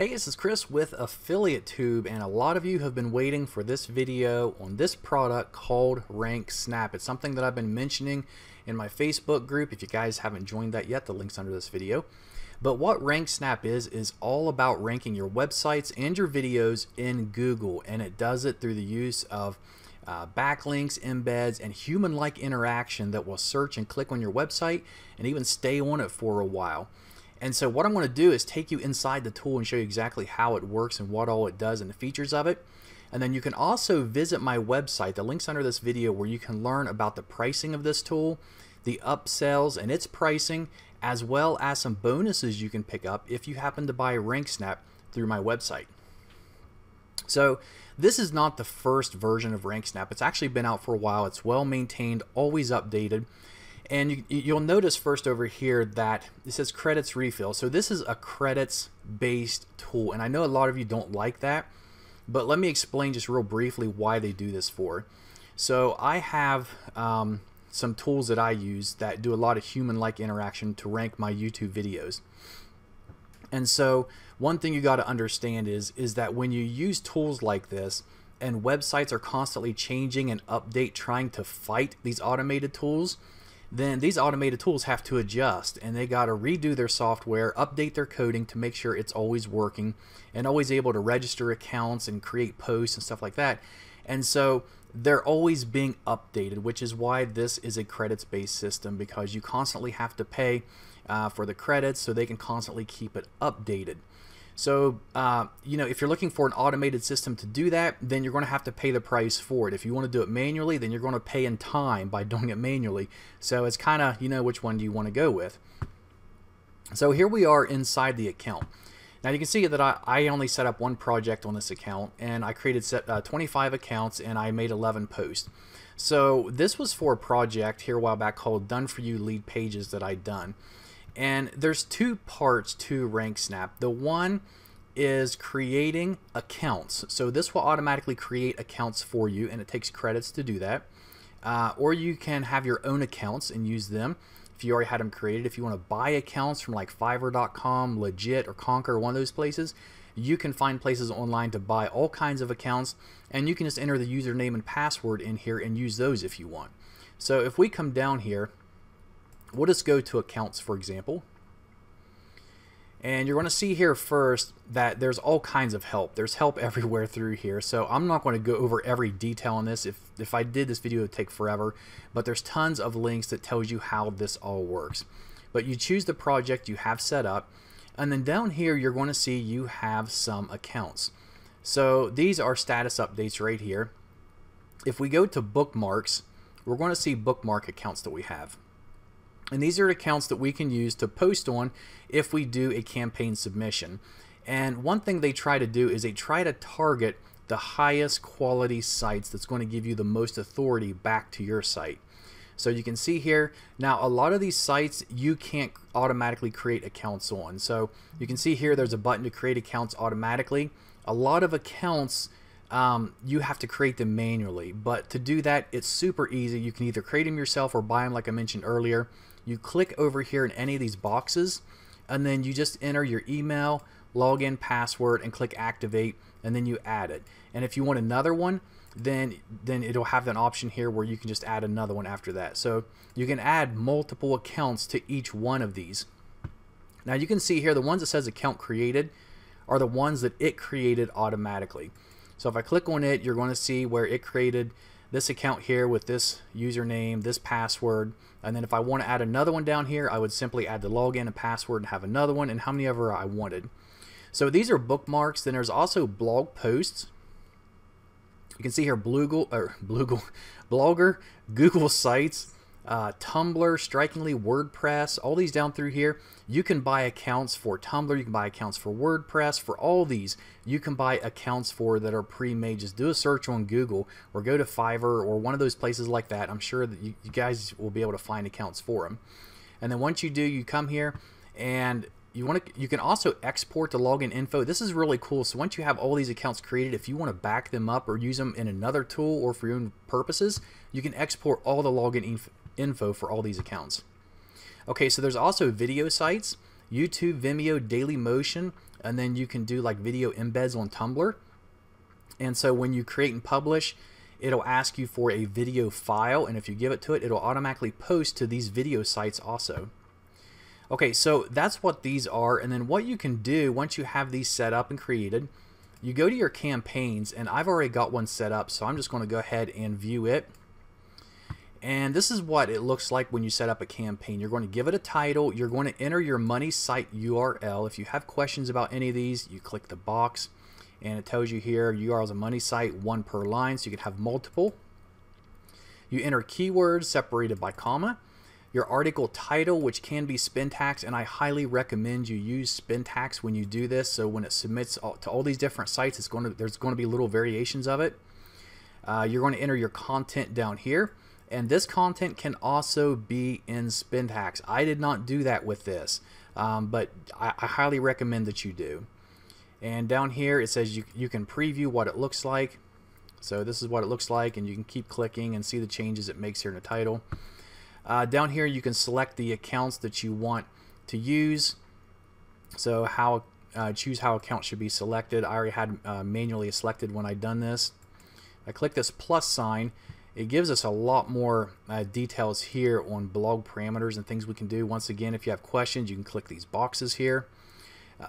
Hey, this is Chris with Affiliate Tube, and a lot of you have been waiting for this video on this product called RankSnap. It's something that I've been mentioning in my Facebook group. If you guys haven't joined that yet, the link's under this video. But what RankSnap is all about ranking your websites and your videos in Google, and it does it through the use of backlinks, embeds, and human-like interaction that will search and click on your website and even stay on it for a while. And so what I'm going to do is take you inside the tool and show you exactly how it works and what all it does and the features of it. And then you can also visit my website, the link's under this video, where you can learn about the pricing of this tool, the upsells and its pricing, as well as some bonuses you can pick up if you happen to buy RankSnap through my website. So this is not the first version of RankSnap. It's actually been out for a while. It's well maintained, always updated. And you'll notice first over here that it says credits refill. So this is a credits-based tool. And I know a lot of you don't like that, but let me explain just real briefly why they do this for. So I have some tools that I use that do a lot of human-like interaction to rank my YouTube videos. And so one thing you got to understand is that when you use tools like this, and websites are constantly changing and update, trying to fight these automated tools, then these automated tools have to adjust, and they got to redo their software, update their coding to make sure it's always working and always able to register accounts and create posts and stuff like that. And so they're always being updated, which is why this is a credits-based system, because you constantly have to pay for the credits so they can constantly keep it updated. So, you know, if you're looking for an automated system to do that, then you're going to have to pay the price for it. If you want to do it manually, then you're going to pay in time by doing it manually. So it's kind of, you know, which one do you want to go with? So here we are inside the account. Now you can see that I only set up one project on this account, and I created 25 accounts and I made 11 posts. So this was for a project here a while back called Done For You Lead Pages that I'd done. And there's two parts to RankSnap. The one is creating accounts. So this will automatically create accounts for you, and it takes credits to do that. Or you can have your own accounts and use them if you already had them created. If you want to buy accounts from like Fiverr.com, Legit, or Conquer, one of those places, you can find places online to buy all kinds of accounts, and you can just enter the username and password in here and use those if you want. So if we come down here, we'll just go to accounts, for example, and you're going to see here first that there's all kinds of help. There's help everywhere through here, so I'm not going to go over every detail on this. If I did, this video would take forever, but there's tons of links that tells you how this all works. But you choose the project you have set up, and then down here you're going to see you have some accounts. So these are status updates right here. If we go to bookmarks, we're going to see bookmark accounts that we have. And these are accounts that we can use to post on if we do a campaign submission. And one thing they try to do is they try to target the highest quality sites that's going to give you the most authority back to your site. So you can see here, now a lot of these sites you can't automatically create accounts on. So you can see here there's a button to create accounts automatically. A lot of accounts you have to create them manually, but to do that it's super easy. You can either create them yourself or buy them like I mentioned earlier. You click over here in any of these boxes, and then you just enter your email, login, password, and click activate, and then you add it. And if you want another one, then it'll have an option here where you can just add another one after that. So you can add multiple accounts to each one of these. Now you can see here the ones that says account created are the ones that it created automatically. So if I click on it, you're going to see where it created this account here with this username, this password, and then if I want to add another one down here, I would simply add the login and password and have another one, and how many ever I wanted. So these are bookmarks. Then there's also blog posts. You can see here Blogger, Google Sites, Tumblr, Strikingly, WordPress, all these down through here. You can buy accounts for Tumblr, you can buy accounts for WordPress, for all these you can buy accounts for that are pre-made. Just do a search on Google or go to Fiverr or one of those places like that. I'm sure that you guys will be able to find accounts for them. And then once you do, you come here and you can also export the login info. This is really cool. So once you have all these accounts created, if you want to back them up or use them in another tool or for your own purposes, you can export all the login info for all these accounts. Okay, so there's also video sites, YouTube, Vimeo, Dailymotion, and then you can do like video embeds on Tumblr. And so when you create and publish, it'll ask you for a video file, and if you give it to it, it'll automatically post to these video sites also. Okay, so that's what these are, and then what you can do once you have these set up and created, you go to your campaigns, and I've already got one set up, so I'm just going to go ahead and view it. And this is what it looks like when you set up a campaign. You're going to give it a title, you're going to enter your money site URL. If you have questions about any of these, you click the box, and it tells you here URL is a money site, one per line, so you could have multiple. You enter keywords separated by comma, your article title, which can be Spintax, and I highly recommend you use Spintax when you do this, so when it submits to all these different sites, it's going to, there's going to be little variations of it. You're going to enter your content down here. And this content can also be in Spintax. I did not do that with this, but I highly recommend that you do. And down here it says you can preview what it looks like. So this is what it looks like, and you can keep clicking and see the changes it makes here in the title. Down here you can select the accounts that you want to use. So how choose how accounts should be selected. I already had manually selected when I done this. I click this plus sign. It gives us a lot more details here on blog parameters and things we can do. Once again, if you have questions, you can click these boxes here.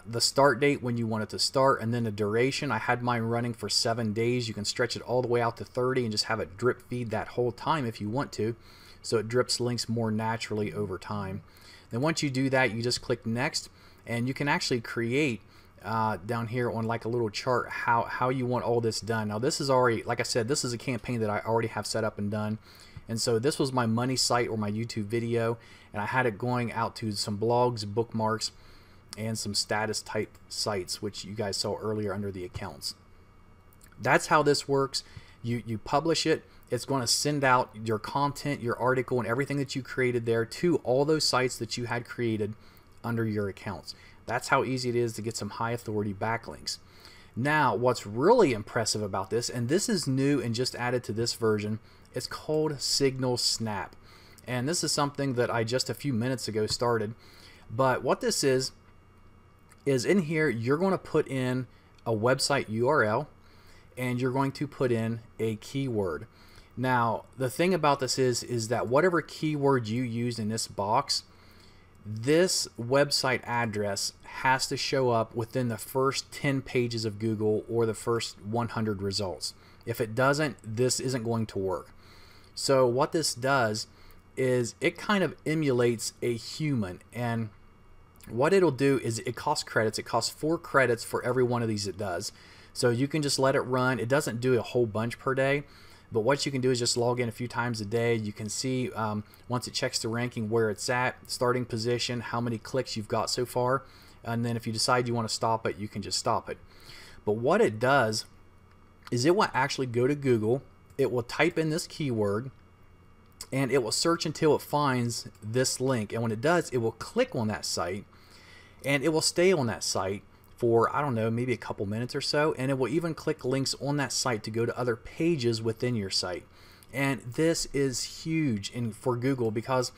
The start date, when you want it to start, and then the duration. I had mine running for 7 days. You can stretch it all the way out to 30 and just have it drip feed that whole time if you want to. So it drips links more naturally over time. Then once you do that, you just click next, and you can actually create down here on like a little chart how you want all this done. Now this is already, like I said, this is a campaign that I already have set up and done, and so this was my money site or my YouTube video, and I had it going out to some blogs, bookmarks, and some status type sites, which you guys saw earlier under the accounts. That's how this works. You publish it, it's going to send out your content, your article, and everything that you created there to all those sites that you had created under your accounts. That's how easy it is to get some high authority backlinks. Now, what's really impressive about this, and this is new and just added to this version, it's called Signal Snap. And this is something that I just a few minutes ago started. But what this is in here, you're going to put in a website URL, and you're going to put in a keyword. Now, the thing about this is that whatever keyword you use in this box, this website address has to show up within the first 10 pages of Google or the first 100 results. If it doesn't, this isn't going to work. So what this does is it kind of emulates a human, and what it'll do is it costs credits. It costs 4 credits for every one of these it does. So you can just let it run. It doesn't do a whole bunch per day, but what you can do is just log in a few times a day. You can see once it checks the ranking where it's at, starting position, how many clicks you've got so far, and then if you decide you want to stop it, you can just stop it. But what it does is it will actually go to Google, it will type in this keyword, and it will search until it finds this link. And when it does, it will click on that site, and it will stay on that site for, I don't know, maybe a couple minutes or so, and it will even click links on that site to go to other pages within your site. And this is huge for Google, because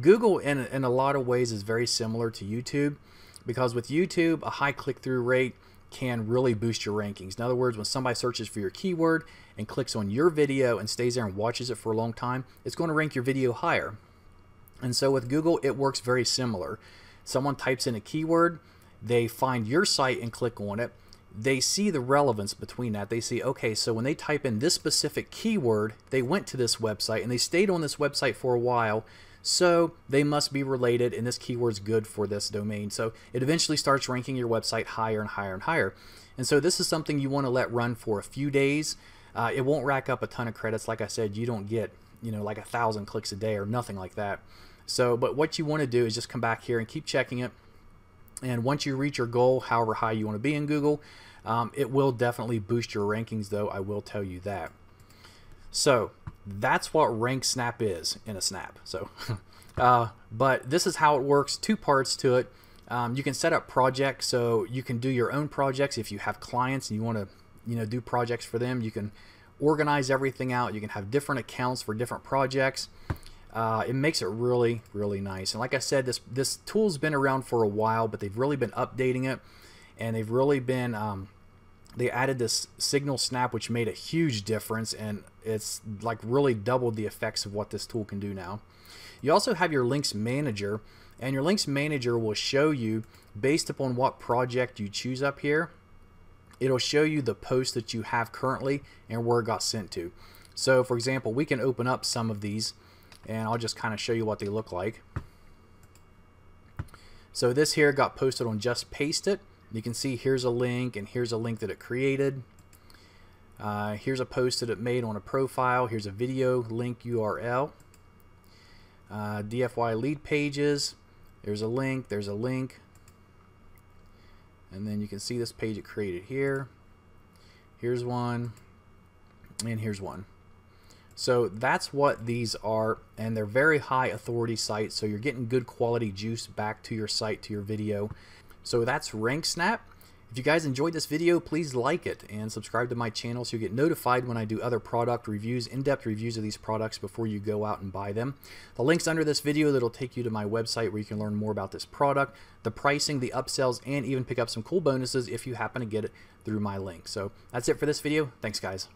Google in a lot of ways is very similar to YouTube, because with YouTube, a high click-through rate can really boost your rankings. In other words, when somebody searches for your keyword and clicks on your video and stays there and watches it for a long time, it's going to rank your video higher. And so with Google, it works very similar. Someone types in a keyword, they find your site and click on it, they see the relevance between that, they see, okay, so when they type in this specific keyword, they went to this website and they stayed on this website for a while, so they must be related, and this keyword's good for this domain. So it eventually starts ranking your website higher and higher and higher. And so this is something you want to let run for a few days. It won't rack up a ton of credits. Like I said, you don't get, you know, like 1,000 clicks a day or nothing like that. So, but what you want to do is just come back here and keep checking it. And once you reach your goal, however high you want to be in Google, it will definitely boost your rankings, though, I will tell you that. So that's what RankSnap is in a snap. So, but this is how it works. 2 parts to it. You can set up projects, so you can do your own projects. If you have clients and you want to, you know, do projects for them, you can organize everything out. You can have different accounts for different projects. It makes it really, really nice. And like I said, this tool's been around for a while, but they've really been updating it. and they've really been they added this Signal Snap, which made a huge difference, and it's like really doubled the effects of what this tool can do now. You also have your links manager, and your links manager will show you, based upon what project you choose up here, it'll show you the posts that you have currently and where it got sent to. So for example, we can open up some of these, and I'll just kind of show you what they look like. So this here got posted on Just Paste It. You can see here's a link, and here's a link that it created. Here's a post that it made on a profile. Here's a video link URL. DFY Lead Pages. There's a link. There's a link. And then you can see this page it created here. Here's one. And here's one. So that's what these are, and they're very high authority sites, so you're getting good quality juice back to your site, to your video. So that's RankSnap. If you guys enjoyed this video, please like it and subscribe to my channel so you get notified when I do other product reviews, in-depth reviews of these products before you go out and buy them. The link's under this video that'll take you to my website where you can learn more about this product, the pricing, the upsells, and even pick up some cool bonuses if you happen to get it through my link. So that's it for this video. Thanks, guys.